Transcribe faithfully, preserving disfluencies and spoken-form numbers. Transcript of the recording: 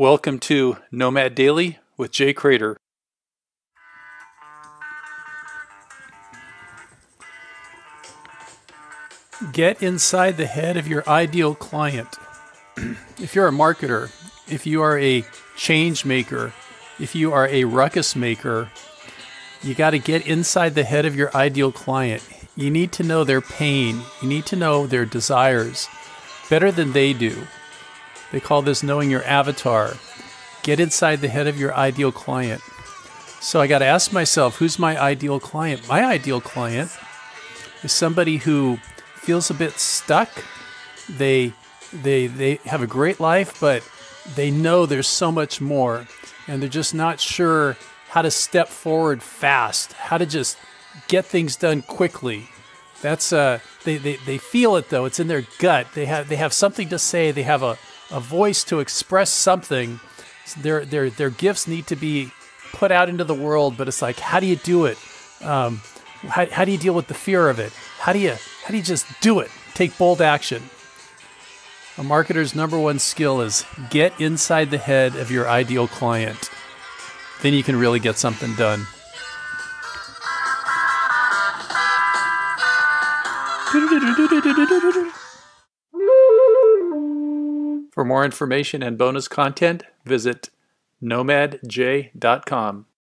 Welcome to Nomad Daily with Jay Cradeur. Get inside the head of your ideal client. If you're a marketer, if you are a change maker, if you are a ruckus maker, you got to get inside the head of your ideal client. You need to know their pain. You need to know their desires better than they do. They call this knowing your avatar. Get inside the head of your ideal client. So I got to ask myself, who's my ideal client? My ideal client is somebody who feels a bit stuck. They they they have a great life, but they know there's so much more, and they're just not sure how to step forward fast, how to just get things done quickly. That's uh they they, they feel it though. It's in their gut. They have they have something to say. They have a a voice to express something. Their their their gifts need to be put out into the world, but it's like, how do you do it? Um, how, how do you deal with the fear of it? How do you how do you just do it? Take bold action. A marketer's number one skill is get inside the head of your ideal client. Then you can really get something done. For more information and bonus content, visit nomad jay dot com.